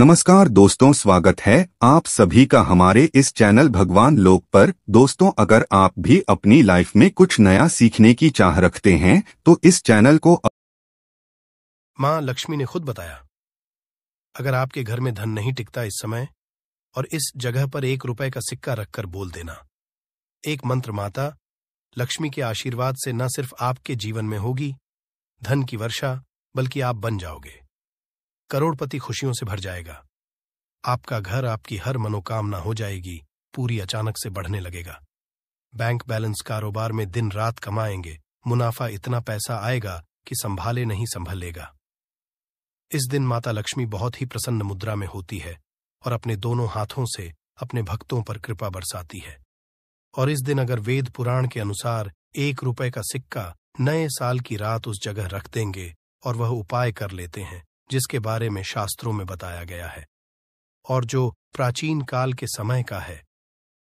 नमस्कार दोस्तों, स्वागत है आप सभी का हमारे इस चैनल भगवान लोक पर। दोस्तों, अगर आप भी अपनी लाइफ में कुछ नया सीखने की चाह रखते हैं तो इस चैनल को माँ लक्ष्मी ने खुद बताया, अगर आपके घर में धन नहीं टिकता इस समय और इस जगह पर 1 रुपए का सिक्का रखकर बोल देना एक मंत्र माता लक्ष्मी के आशीर्वाद से न सिर्फ आपके जीवन में होगी धन की वर्षा, बल्कि आप बन जाओगे करोड़पति, खुशियों से भर जाएगा आपका घर, आपकी हर मनोकामना हो जाएगी पूरी, अचानक से बढ़ने लगेगा बैंक बैलेंस, कारोबार में दिन रात कमाएंगे मुनाफा, इतना पैसा आएगा कि संभाले नहीं संभलेगा। इस दिन माता लक्ष्मी बहुत ही प्रसन्न मुद्रा में होती है और अपने दोनों हाथों से अपने भक्तों पर कृपा बरसाती है। और इस दिन अगर वेद पुराण के अनुसार 1 रुपए का सिक्का नए साल की रात उस जगह रख देंगे और वह उपाय कर लेते हैं जिसके बारे में शास्त्रों में बताया गया है और जो प्राचीन काल के समय का है,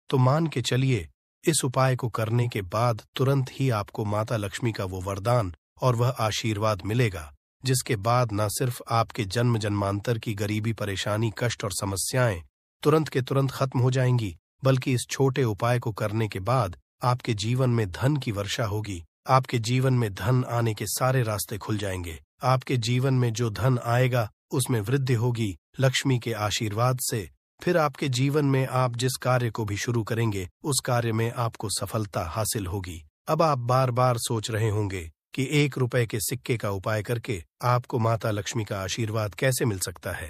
तो मान के चलिए इस उपाय को करने के बाद तुरंत ही आपको माता लक्ष्मी का वो वरदान और वह आशीर्वाद मिलेगा जिसके बाद न सिर्फ आपके जन्म जन्मांतर की गरीबी, परेशानी, कष्ट और समस्याएं तुरंत के तुरंत खत्म हो जाएंगी, बल्कि इस छोटे उपाय को करने के बाद आपके जीवन में धन की वर्षा होगी। आपके जीवन में धन आने के सारे रास्ते खुल जाएंगे, आपके जीवन में जो धन आएगा उसमें वृद्धि होगी लक्ष्मी के आशीर्वाद से। फिर आपके जीवन में आप जिस कार्य को भी शुरू करेंगे उस कार्य में आपको सफलता हासिल होगी। अब आप बार बार सोच रहे होंगे कि 1 रुपए के सिक्के का उपाय करके आपको माता लक्ष्मी का आशीर्वाद कैसे मिल सकता है,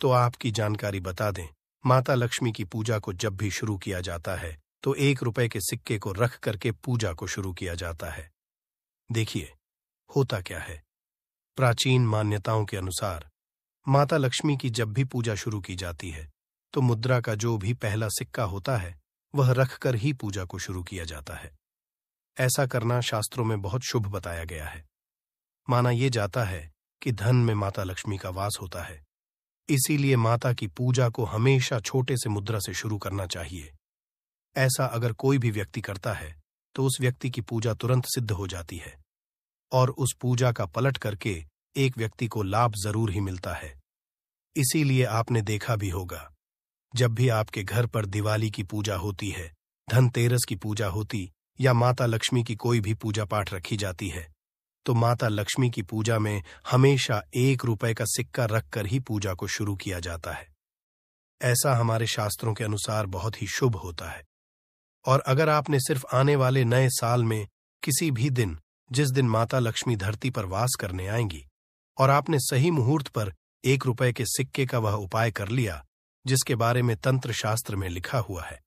तो आपकी जानकारी बता दें, माता लक्ष्मी की पूजा को जब भी शुरू किया जाता है तो 1 रुपए के सिक्के को रख करके पूजा को शुरू किया जाता है। देखिए होता क्या है। प्राचीन मान्यताओं के अनुसार माता लक्ष्मी की जब भी पूजा शुरू की जाती है तो मुद्रा का जो भी पहला सिक्का होता है वह रखकर ही पूजा को शुरू किया जाता है। ऐसा करना शास्त्रों में बहुत शुभ बताया गया है। माना यह जाता है कि धन में माता लक्ष्मी का वास होता है, इसीलिए माता की पूजा को हमेशा छोटे से मुद्रा से शुरू करना चाहिए। ऐसा अगर कोई भी व्यक्ति करता है तो उस व्यक्ति की पूजा तुरंत सिद्ध हो जाती है और उस पूजा का पलट करके एक व्यक्ति को लाभ जरूर ही मिलता है। इसीलिए आपने देखा भी होगा, जब भी आपके घर पर दिवाली की पूजा होती है, धनतेरस की पूजा होती या माता लक्ष्मी की कोई भी पूजा पाठ रखी जाती है, तो माता लक्ष्मी की पूजा में हमेशा 1 रुपए का सिक्का रखकर ही पूजा को शुरू किया जाता है। ऐसा हमारे शास्त्रों के अनुसार बहुत ही शुभ होता है। और अगर आपने सिर्फ आने वाले नए साल में किसी भी दिन, जिस दिन माता लक्ष्मी धरती पर वास करने आएंगी, और आपने सही मुहूर्त पर 1 रुपए के सिक्के का वह उपाय कर लिया जिसके बारे में तंत्र शास्त्र में लिखा हुआ है,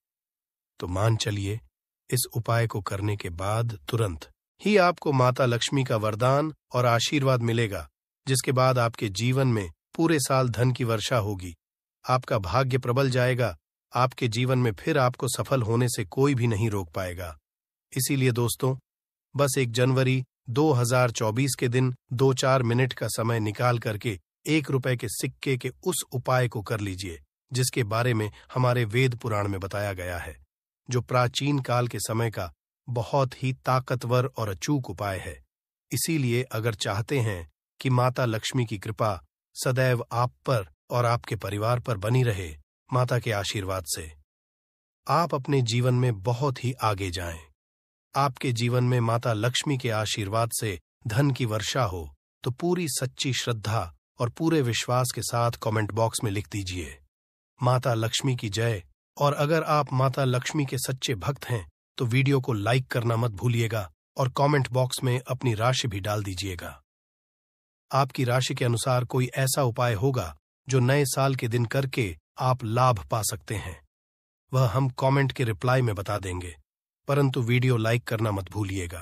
तो मान चलिए इस उपाय को करने के बाद तुरंत ही आपको माता लक्ष्मी का वरदान और आशीर्वाद मिलेगा जिसके बाद आपके जीवन में पूरे साल धन की वर्षा होगी, आपका भाग्य प्रबल जाएगा, आपके जीवन में फिर आपको सफल होने से कोई भी नहीं रोक पाएगा। इसीलिए दोस्तों, बस 1 जनवरी 2024 के दिन 2-4 मिनट का समय निकाल करके 1 रुपए के सिक्के के उस उपाय को कर लीजिए जिसके बारे में हमारे वेद पुराण में बताया गया है, जो प्राचीन काल के समय का बहुत ही ताकतवर और अचूक उपाय है। इसीलिए अगर चाहते हैं कि माता लक्ष्मी की कृपा सदैव आप पर और आपके परिवार पर बनी रहे, माता के आशीर्वाद से आप अपने जीवन में बहुत ही आगे जाएं, आपके जीवन में माता लक्ष्मी के आशीर्वाद से धन की वर्षा हो, तो पूरी सच्ची श्रद्धा और पूरे विश्वास के साथ कमेंट बॉक्स में लिख दीजिए माता लक्ष्मी की जय। और अगर आप माता लक्ष्मी के सच्चे भक्त हैं तो वीडियो को लाइक करना मत भूलिएगा और कमेंट बॉक्स में अपनी राशि भी डाल दीजिएगा। आपकी राशि के अनुसार कोई ऐसा उपाय होगा जो नए साल के दिन करके आप लाभ पा सकते हैं, वह हम कमेंट के रिप्लाई में बता देंगे, परंतु वीडियो लाइक करना मत भूलिएगा।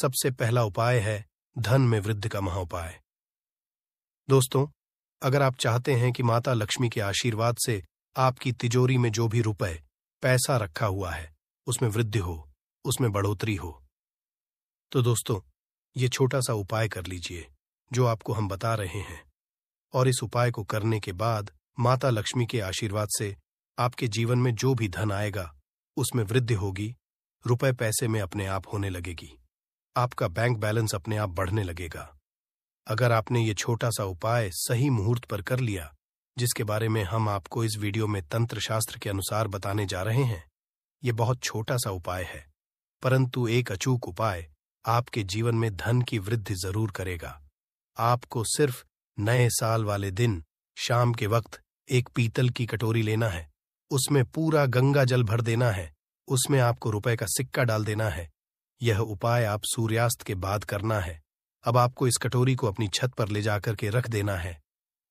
सबसे पहला उपाय है धन में वृद्धि का महाउपाय। दोस्तों, अगर आप चाहते हैं कि माता लक्ष्मी के आशीर्वाद से आपकी तिजोरी में जो भी रुपए पैसा रखा हुआ है उसमें वृद्धि हो, उसमें बढ़ोतरी हो, तो दोस्तों ये छोटा सा उपाय कर लीजिए जो आपको हम बता रहे हैं। और इस उपाय को करने के बाद माता लक्ष्मी के आशीर्वाद से आपके जीवन में जो भी धन आएगा उसमें वृद्धि होगी, रुपए पैसे में अपने आप होने लगेगी, आपका बैंक बैलेंस अपने आप बढ़ने लगेगा। अगर आपने ये छोटा सा उपाय सही मुहूर्त पर कर लिया जिसके बारे में हम आपको इस वीडियो में तंत्र शास्त्र के अनुसार बताने जा रहे हैं, ये बहुत छोटा सा उपाय है, परंतु एक अचूक उपाय आपके जीवन में धन की वृद्धि जरूर करेगा। आपको सिर्फ नए साल वाले दिन शाम के वक्त एक पीतल की कटोरी लेना है, उसमें पूरा गंगा जल भर देना है, उसमें आपको रुपए का सिक्का डाल देना है। यह उपाय आप सूर्यास्त के बाद करना है। अब आपको इस कटोरी को अपनी छत पर ले जाकर के रख देना है।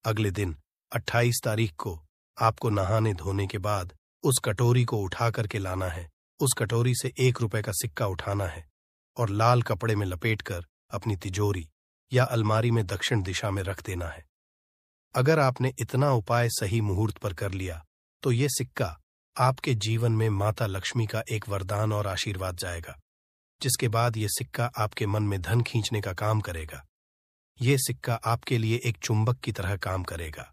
अगले दिन 28 तारीख को आपको नहाने धोने के बाद उस कटोरी को उठा करके लाना है। उस कटोरी से ₹1 का सिक्का उठाना है और लाल कपड़े में लपेटकर अपनी तिजोरी या अलमारी में दक्षिण दिशा में रख देना है। अगर आपने इतना उपाय सही मुहूर्त पर कर लिया तो ये सिक्का आपके जीवन में माता लक्ष्मी का एक वरदान और आशीर्वाद जाएगा, जिसके बाद ये सिक्का आपके मन में धन खींचने का काम करेगा। ये सिक्का आपके लिए एक चुंबक की तरह काम करेगा,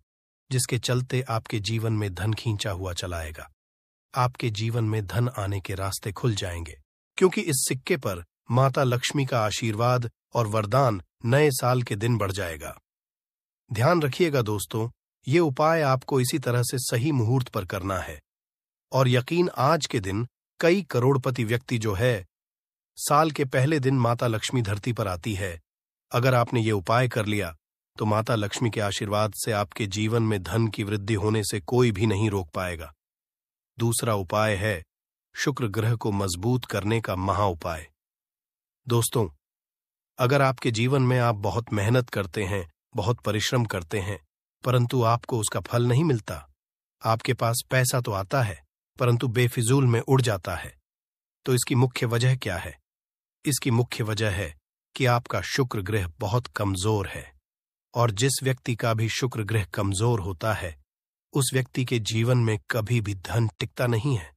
जिसके चलते आपके जीवन में धन खींचा हुआ चलाएगा। आपके जीवन में धन आने के रास्ते खुल जाएंगे, क्योंकि इस सिक्के पर माता लक्ष्मी का आशीर्वाद और वरदान नए साल के दिन बढ़ जाएगा। ध्यान रखिएगा दोस्तों, ये उपाय आपको इसी तरह से सही मुहूर्त पर करना है। और यकीन आज के दिन कई करोड़पति व्यक्ति जो है, साल के पहले दिन माता लक्ष्मी धरती पर आती है। अगर आपने ये उपाय कर लिया तो माता लक्ष्मी के आशीर्वाद से आपके जीवन में धन की वृद्धि होने से कोई भी नहीं रोक पाएगा। दूसरा उपाय है शुक्र ग्रह को मजबूत करने का महा उपाय। दोस्तों, अगर आपके जीवन में आप बहुत मेहनत करते हैं, बहुत परिश्रम करते हैं, परंतु आपको उसका फल नहीं मिलता, आपके पास पैसा तो आता है परंतु बेफिजूल में उड़ जाता है, तो इसकी मुख्य वजह क्या है? इसकी मुख्य वजह है कि आपका शुक्र ग्रह बहुत कमजोर है। और जिस व्यक्ति का भी शुक्र ग्रह कमजोर होता है, उस व्यक्ति के जीवन में कभी भी धन टिकता नहीं है।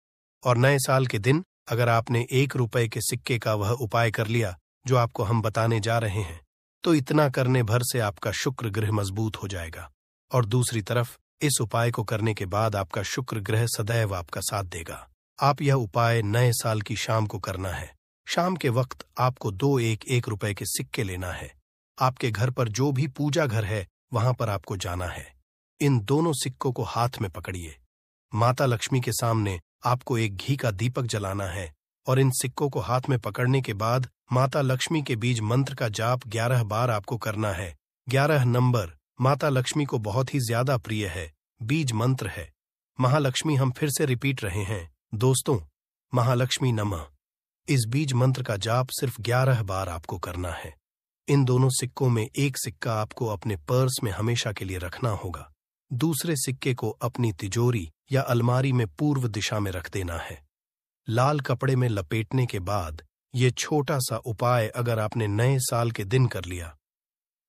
और नए साल के दिन अगर आपने ₹1 के सिक्के का वह उपाय कर लिया जो आपको हम बताने जा रहे हैं, तो इतना करने भर से आपका शुक्र ग्रह मजबूत हो जाएगा। और दूसरी तरफ इस उपाय को करने के बाद आपका शुक्र ग्रह सदैव आपका साथ देगा। आप यह उपाय नए साल की शाम को करना है। शाम के वक्त आपको दो ₹1 के सिक्के लेना है। आपके घर पर जो भी पूजा घर है, वहां पर आपको जाना है। इन दोनों सिक्कों को हाथ में पकड़िए। माता लक्ष्मी के सामने आपको एक घी का दीपक जलाना है और इन सिक्कों को हाथ में पकड़ने के बाद माता लक्ष्मी के बीज मंत्र का जाप 11 बार आपको करना है। 11 नंबर माता लक्ष्मी को बहुत ही ज्यादा प्रिय है, बीज मंत्र है। महालक्ष्मी हम फिर से रिपीट रहे हैं दोस्तों, महालक्ष्मी नमः। इस बीज मंत्र का जाप सिर्फ 11 बार आपको करना है। इन दोनों सिक्कों में एक सिक्का आपको अपने पर्स में हमेशा के लिए रखना होगा। दूसरे सिक्के को अपनी तिजोरी या अलमारी में पूर्व दिशा में रख देना है। लाल कपड़े में लपेटने के बाद ये छोटा सा उपाय अगर आपने नए साल के दिन कर लिया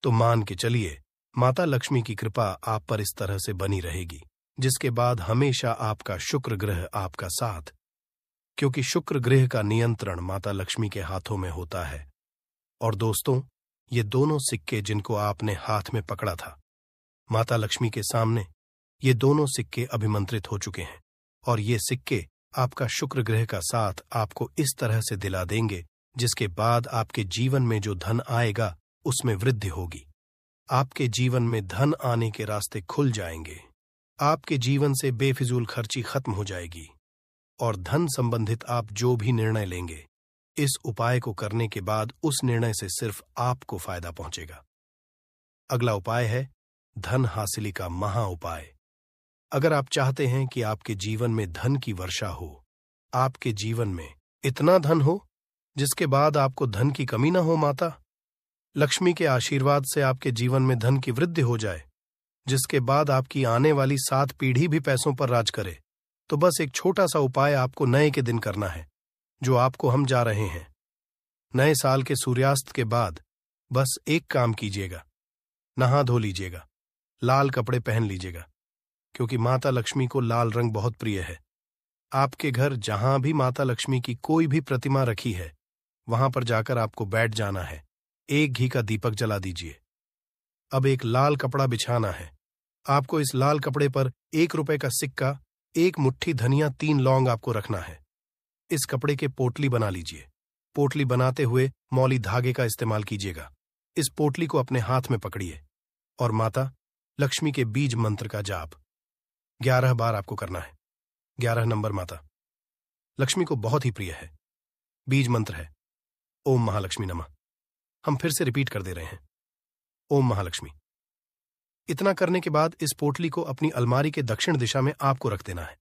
तो मान के चलिए माता लक्ष्मी की कृपा आप पर इस तरह से बनी रहेगी, जिसके बाद हमेशा आपका शुक्र ग्रह आपका साथ, क्योंकि शुक्र ग्रह का नियंत्रण माता लक्ष्मी के हाथों में होता है। और दोस्तों, ये दोनों सिक्के जिनको आपने हाथ में पकड़ा था, माता लक्ष्मी के सामने ये दोनों सिक्के अभिमंत्रित हो चुके हैं और ये सिक्के आपका शुक्र ग्रह का साथ आपको इस तरह से दिला देंगे, जिसके बाद आपके जीवन में जो धन आएगा उसमें वृद्धि होगी। आपके जीवन में धन आने के रास्ते खुल जाएंगे। आपके जीवन से बेफिजूल खर्ची खत्म हो जाएगी और धन संबंधित आप जो भी निर्णय लेंगे, इस उपाय को करने के बाद उस निर्णय से सिर्फ आपको फायदा पहुंचेगा। अगला उपाय है धन हासिली का महा उपाय। अगर आप चाहते हैं कि आपके जीवन में धन की वर्षा हो, आपके जीवन में इतना धन हो जिसके बाद आपको धन की कमी ना हो, माता लक्ष्मी के आशीर्वाद से आपके जीवन में धन की वृद्धि हो जाए, जिसके बाद आपकी आने वाली 7 पीढ़ी भी पैसों पर राज करे, तो बस एक छोटा सा उपाय आपको नए के दिन करना है जो आपको हम जा रहे हैं। नए साल के सूर्यास्त के बाद बस एक काम कीजिएगा, नहा धो लीजिएगा, लाल कपड़े पहन लीजिएगा, क्योंकि माता लक्ष्मी को लाल रंग बहुत प्रिय है। आपके घर जहां भी माता लक्ष्मी की कोई भी प्रतिमा रखी है, वहां पर जाकर आपको बैठ जाना है। एक घी का दीपक जला दीजिए। अब एक लाल कपड़ा बिछाना है। आपको इस लाल कपड़े पर ₹1 का सिक्का, एक मुट्ठी धनिया, 3 लौंग आपको रखना है। इस कपड़े के पोटली बना लीजिए। पोटली बनाते हुए मौली धागे का इस्तेमाल कीजिएगा। इस पोटली को अपने हाथ में पकड़िए और माता लक्ष्मी के बीज मंत्र का जाप 11 बार आपको करना है। 11 नंबर माता लक्ष्मी को बहुत ही प्रिय है। बीज मंत्र है ओम महालक्ष्मी नमः। हम फिर से रिपीट कर दे रहे हैं, ओम महालक्ष्मी। इतना करने के बाद इस पोटली को अपनी अलमारी के दक्षिण दिशा में आपको रख देना है।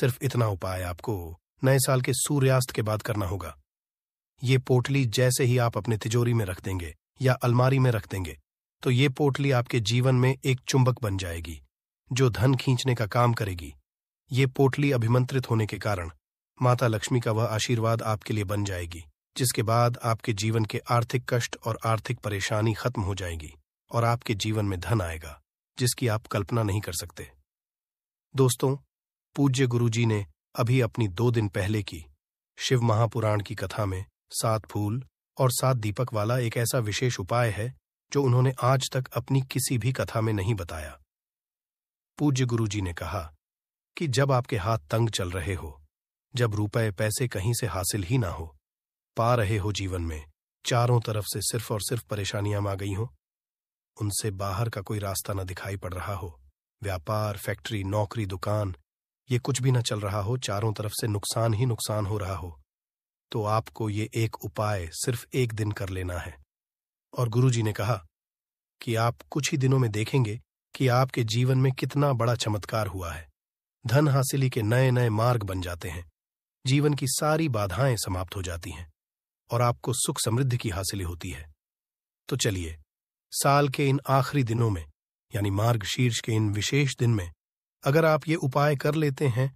सिर्फ इतना उपाय आपको नए साल के सूर्यास्त के बाद करना होगा। ये पोटली जैसे ही आप अपने तिजोरी में रख देंगे या अलमारी में रख देंगे तो ये पोटली आपके जीवन में एक चुंबक बन जाएगी जो धन खींचने का काम करेगी। ये पोटली अभिमंत्रित होने के कारण माता लक्ष्मी का वह आशीर्वाद आपके लिए बन जाएगी जिसके बाद आपके जीवन के आर्थिक कष्ट और आर्थिक परेशानी खत्म हो जाएगी और आपके जीवन में धन आएगा जिसकी आप कल्पना नहीं कर सकते। दोस्तों, पूज्य गुरुजी ने अभी अपनी 2 दिन पहले की शिव महापुराण की कथा में 7 फूल और 7 दीपक वाला एक ऐसा विशेष उपाय है जो उन्होंने आज तक अपनी किसी भी कथा में नहीं बताया। पूज्य गुरुजी ने कहा कि जब आपके हाथ तंग चल रहे हो, जब रुपए पैसे कहीं से हासिल ही ना हो, पा रहे हो जीवन में चारों तरफ से सिर्फ और सिर्फ परेशानियां आ गई हो, उनसे बाहर का कोई रास्ता न दिखाई पड़ रहा हो, व्यापार फैक्ट्री नौकरी दुकान ये कुछ भी न चल रहा हो, चारों तरफ से नुकसान ही नुकसान हो रहा हो, तो आपको ये एक उपाय सिर्फ 1 दिन कर लेना है। और गुरुजी ने कहा कि आप कुछ ही दिनों में देखेंगे कि आपके जीवन में कितना बड़ा चमत्कार हुआ है। धन हासिली के नए नए मार्ग बन जाते हैं, जीवन की सारी बाधाएं समाप्त हो जाती हैं और आपको सुख समृद्धि की हासिली होती है। तो चलिए साल के इन आखिरी दिनों में यानी मार्गशीर्ष के इन विशेष दिन में अगर आप ये उपाय कर लेते हैं,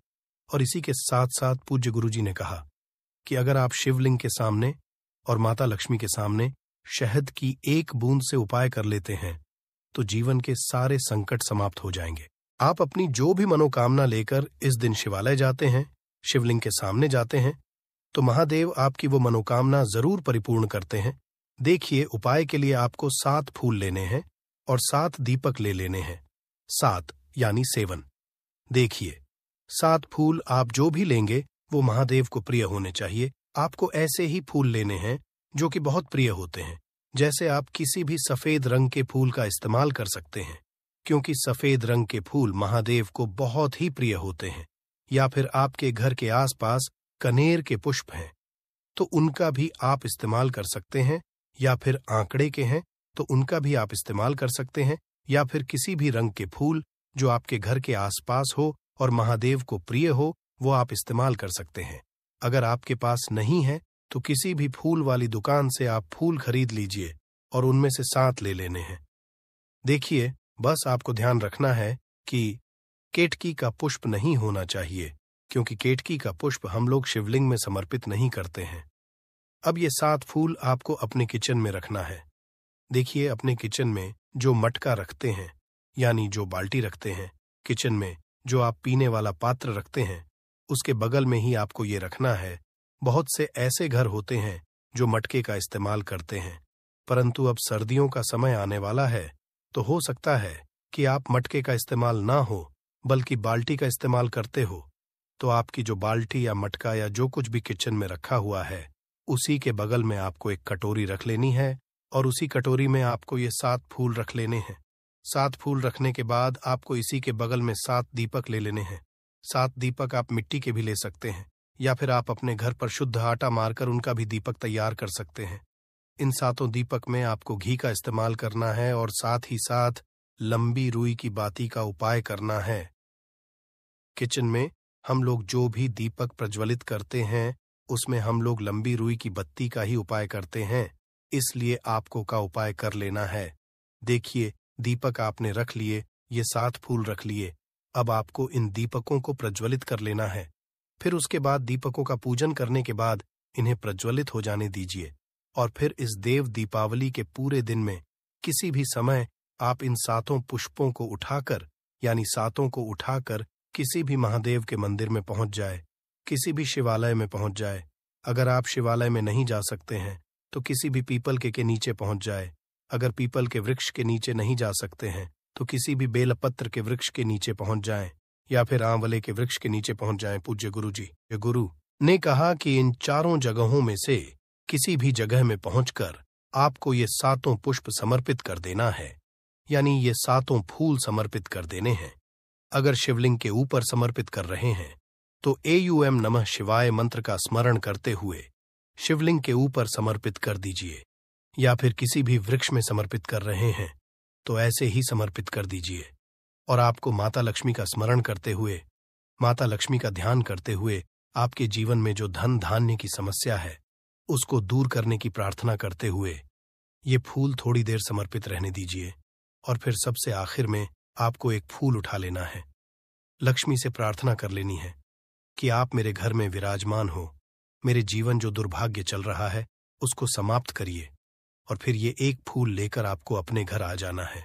और इसी के साथ साथ पूज्य गुरुजी ने कहा कि अगर आप शिवलिंग के सामने और माता लक्ष्मी के सामने शहद की 1 बूंद से उपाय कर लेते हैं तो जीवन के सारे संकट समाप्त हो जाएंगे। आप अपनी जो भी मनोकामना लेकर इस दिन शिवालय जाते हैं, शिवलिंग के सामने जाते हैं, तो महादेव आपकी वो मनोकामना जरूर परिपूर्ण करते हैं। देखिए, उपाय के लिए आपको 7 फूल लेने हैं और 7 दीपक ले लेने हैं। 7 यानी 7। देखिए, 7 फूल आप जो भी लेंगे वो महादेव को प्रिय होने चाहिए। आपको ऐसे ही फूल लेने हैं जो कि बहुत प्रिय होते हैं। जैसे आप किसी भी सफेद रंग के फूल का इस्तेमाल कर सकते हैं क्योंकि सफेद रंग के फूल महादेव को बहुत ही प्रिय होते हैं। या फिर आपके घर के आसपास कनेर के पुष्प हैं तो उनका भी आप इस्तेमाल कर सकते हैं, या फिर आंकड़े के हैं तो उनका भी आप इस्तेमाल कर सकते हैं, या फिर किसी भी रंग के फूल जो आपके घर के आसपास हो और महादेव को प्रिय हो वो आप इस्तेमाल कर सकते हैं। अगर आपके पास नहीं है तो किसी भी फूल वाली दुकान से आप फूल खरीद लीजिए और उनमें से 7 ले लेने हैं। देखिए, बस आपको ध्यान रखना है कि केतकी का पुष्प नहीं होना चाहिए क्योंकि केतकी का पुष्प हम लोग शिवलिंग में समर्पित नहीं करते हैं। अब ये 7 फूल आपको अपने किचन में रखना है। देखिए, अपने किचन में जो मटका रखते हैं यानी जो बाल्टी रखते हैं, किचन में जो आप पीने वाला पात्र रखते हैं, उसके बगल में ही आपको ये रखना है। बहुत से ऐसे घर होते हैं जो मटके का इस्तेमाल करते हैं, परंतु अब सर्दियों का समय आने वाला है तो हो सकता है कि आप मटके का इस्तेमाल ना हो बल्कि बाल्टी का इस्तेमाल करते हो। तो आपकी जो बाल्टी या मटका या जो कुछ भी किचन में रखा हुआ है उसी के बगल में आपको एक कटोरी रख लेनी है और उसी कटोरी में आपको ये 7 फूल रख लेने हैं। 7 फूल रखने के बाद आपको इसी के बगल में 7 दीपक ले लेने हैं। 7 दीपक आप मिट्टी के भी ले सकते हैं या फिर आप अपने घर पर शुद्ध आटा मारकर उनका भी दीपक तैयार कर सकते हैं। इन 7 दीपक में आपको घी का इस्तेमाल करना है और साथ ही साथ लंबी रुई की बाती का उपाय करना है। किचन में हम लोग जो भी दीपक प्रज्वलित करते हैं उसमें हम लोग लंबी रुई की बत्ती का ही उपाय करते हैं, इसलिए आपको का उपाय कर लेना है। देखिए, दीपक आपने रख लिए, ये 7 फूल रख लिए। अब आपको इन दीपकों को प्रज्वलित कर लेना है। फिर उसके बाद दीपकों का पूजन करने के बाद इन्हें प्रज्वलित हो जाने दीजिए और फिर इस देव दीपावली के पूरे दिन में किसी भी समय आप इन 7 पुष्पों को उठाकर यानी 7 को उठाकर किसी भी महादेव के मंदिर में पहुंच जाए, किसी भी शिवालय में पहुंच जाए। अगर आप शिवालय में नहीं जा सकते हैं तो किसी भी पीपल के नीचे पहुंच जाए। अगर पीपल के वृक्ष के नीचे नहीं जा सकते हैं तो किसी भी बेलपत्र के वृक्ष के नीचे पहुंच जाए या फिर आंवले के वृक्ष के नीचे पहुंच जाएं। पूज्य गुरुजी गुरु ने कहा कि इन चारों जगहों में से किसी भी जगह में पहुंचकर आपको ये 7 पुष्प समर्पित कर देना है। यानी ये सातों फूल समर्पित कर देने हैं। अगर शिवलिंग के ऊपर समर्पित कर रहे हैं तो AUM नमः शिवाय मंत्र का स्मरण करते हुए शिवलिंग के ऊपर समर्पित कर दीजिए, या फिर किसी भी वृक्ष में समर्पित कर रहे हैं तो ऐसे ही समर्पित कर दीजिए। और आपको माता लक्ष्मी का स्मरण करते हुए, माता लक्ष्मी का ध्यान करते हुए आपके जीवन में जो धन धान्य की समस्या है उसको दूर करने की प्रार्थना करते हुए ये फूल थोड़ी देर समर्पित रहने दीजिए। और फिर सबसे आखिर में आपको एक फूल उठा लेना है, लक्ष्मी से प्रार्थना कर लेनी है कि आप मेरे घर में विराजमान हो, मेरे जीवन जो दुर्भाग्य चल रहा है उसको समाप्त करिए। और फिर ये एक फूल लेकर आपको अपने घर आ जाना है।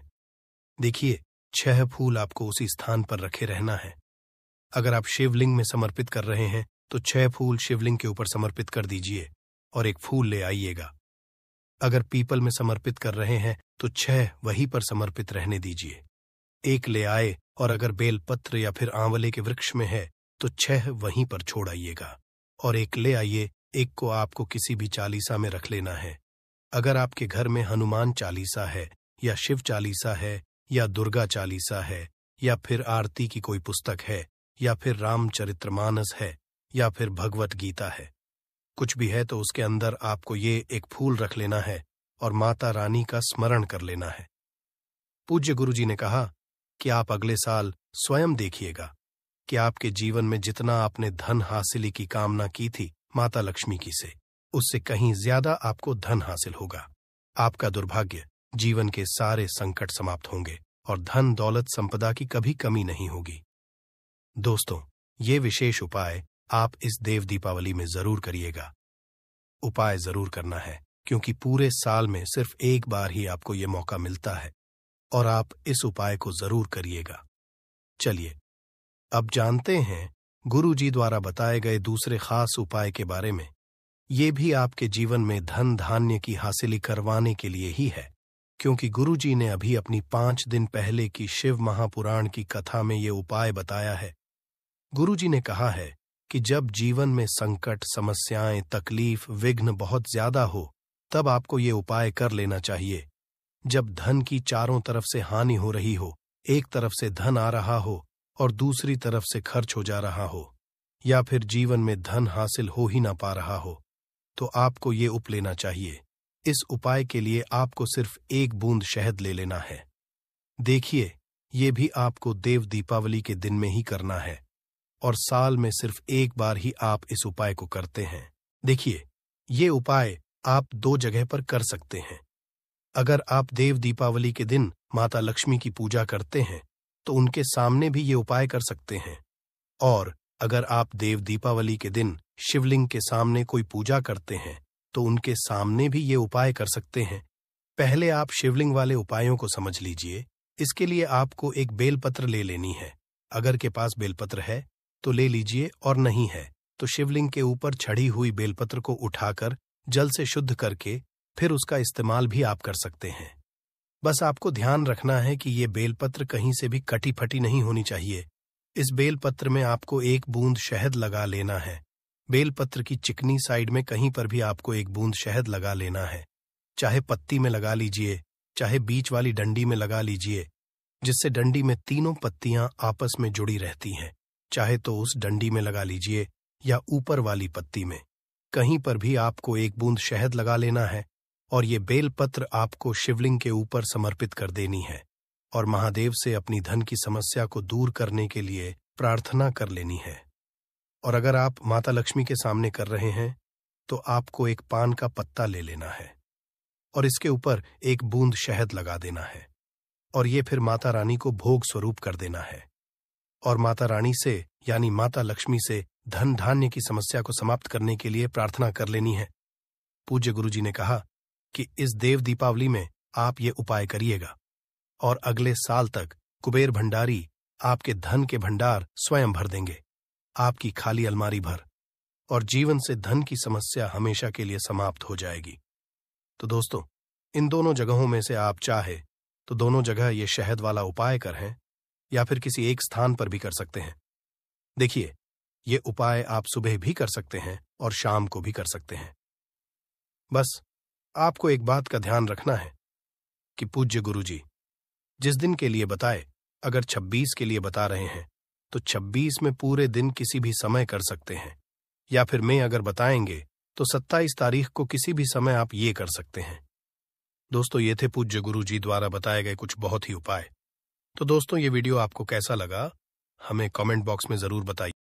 देखिए, 6 फूल आपको उसी स्थान पर रखे रहना है। अगर आप शिवलिंग में समर्पित कर रहे हैं तो 6 फूल शिवलिंग के ऊपर समर्पित कर दीजिए और एक फूल ले आइएगा। अगर पीपल में समर्पित कर रहे हैं तो 6 वहीं पर समर्पित रहने दीजिए, एक ले आए। और अगर बेलपत्र या फिर आंवले के वृक्ष में है तो 6 वहीं पर छोड़ आइएगा और एक ले आइए। एक को आपको किसी भी चालीसा में रख लेना है। अगर आपके घर में हनुमान चालीसा है या शिव चालीसा है या दुर्गा चालीसा है या फिर आरती की कोई पुस्तक है या फिर रामचरितमानस है या फिर भगवत गीता है, कुछ भी है तो उसके अंदर आपको ये एक फूल रख लेना है और माता रानी का स्मरण कर लेना है। पूज्य गुरुजी ने कहा कि आप अगले साल स्वयं देखिएगा कि आपके जीवन में जितना आपने धन हासिली की कामना की थी माता लक्ष्मी की से, उससे कहीं ज्यादा आपको धन हासिल होगा। आपका दुर्भाग्य, जीवन के सारे संकट समाप्त होंगे और धन दौलत संपदा की कभी कमी नहीं होगी। दोस्तों, ये विशेष उपाय आप इस देव दीपावली में जरूर करिएगा। उपाय जरूर करना है, क्योंकि पूरे साल में सिर्फ एक बार ही आपको ये मौका मिलता है और आप इस उपाय को जरूर करिएगा। चलिए, अब जानते हैं गुरुजी द्वारा बताए गए दूसरे खास उपाय के बारे में। ये भी आपके जीवन में धन धान्य की हासिली करवाने के लिए ही है, क्योंकि गुरुजी ने अभी अपनी 5 दिन पहले की शिव महापुराण की कथा में ये उपाय बताया है। गुरुजी ने कहा है कि जब जीवन में संकट, समस्याएं, तकलीफ, विघ्न बहुत ज्यादा हो, तब आपको ये उपाय कर लेना चाहिए। जब धन की चारों तरफ से हानि हो रही हो, एक तरफ से धन आ रहा हो और दूसरी तरफ से खर्च हो जा रहा हो, या फिर जीवन में धन हासिल हो ही ना पा रहा हो, तो आपको ये उप लेना चाहिए। इस उपाय के लिए आपको सिर्फ एक बूंद शहद ले लेना है। देखिए, ये भी आपको देव दीपावली के दिन में ही करना है और साल में सिर्फ एक बार ही आप इस उपाय को करते हैं। देखिए, ये उपाय आप 2 जगह पर कर सकते हैं। अगर आप देव दीपावली के दिन माता लक्ष्मी की पूजा करते हैं तो उनके सामने भी ये उपाय कर सकते हैं, और अगर आप देव दीपावली के दिन शिवलिंग के सामने कोई पूजा करते हैं तो उनके सामने भी ये उपाय कर सकते हैं। पहले आप शिवलिंग वाले उपायों को समझ लीजिए। इसके लिए आपको एक बेलपत्र ले लेनी है। अगर के पास बेलपत्र है तो ले लीजिए, और नहीं है तो शिवलिंग के ऊपर चढ़ी हुई बेलपत्र को उठाकर जल से शुद्ध करके फिर उसका इस्तेमाल भी आप कर सकते हैं। बस आपको ध्यान रखना है कि ये बेलपत्र कहीं से भी कटी फटी नहीं होनी चाहिए। इस बेलपत्र में आपको एक बूंद शहद लगा लेना है। बेलपत्र की चिकनी साइड में कहीं पर भी आपको एक बूंद शहद लगा लेना है। चाहे पत्ती में लगा लीजिए, चाहे बीच वाली डंडी में लगा लीजिए, जिससे डंडी में तीनों पत्तियां आपस में जुड़ी रहती हैं। चाहे तो उस डंडी में लगा लीजिए या ऊपर वाली पत्ती में, कहीं पर भी आपको एक बूंद शहद लगा लेना है। और ये बेलपत्र आपको शिवलिंग के ऊपर समर्पित कर देनी है और महादेव से अपनी धन की समस्या को दूर करने के लिए प्रार्थना कर लेनी है। और अगर आप माता लक्ष्मी के सामने कर रहे हैं तो आपको एक पान का पत्ता ले लेना है और इसके ऊपर एक बूंद शहद लगा देना है, और ये फिर माता रानी को भोग स्वरूप कर देना है। और माता रानी से, यानी माता लक्ष्मी से, धन धान्य की समस्या को समाप्त करने के लिए प्रार्थना कर लेनी है। पूज्य गुरुजी ने कहा कि इस देव दीपावली में आप ये उपाय करिएगा और अगले साल तक कुबेर भंडारी आपके धन के भंडार स्वयं भर देंगे, आपकी खाली अलमारी भर, और जीवन से धन की समस्या हमेशा के लिए समाप्त हो जाएगी। तो दोस्तों, इन दोनों जगहों में से आप चाहे तो दोनों जगह ये शहद वाला उपाय करें, या फिर किसी एक स्थान पर भी कर सकते हैं। देखिए, ये उपाय आप सुबह भी कर सकते हैं और शाम को भी कर सकते हैं। बस आपको एक बात का ध्यान रखना है कि पूज्य गुरुजी जिस दिन के लिए बताए, अगर 26 के लिए बता रहे हैं तो 26 में पूरे दिन किसी भी समय कर सकते हैं, या फिर मैं अगर बताएंगे तो 27 तारीख को किसी भी समय आप ये कर सकते हैं। दोस्तों, ये थे पूज्य गुरु जी द्वारा बताए गए कुछ बहुत ही उपाय। तो दोस्तों, ये वीडियो आपको कैसा लगा हमें कमेंट बॉक्स में जरूर बताइए।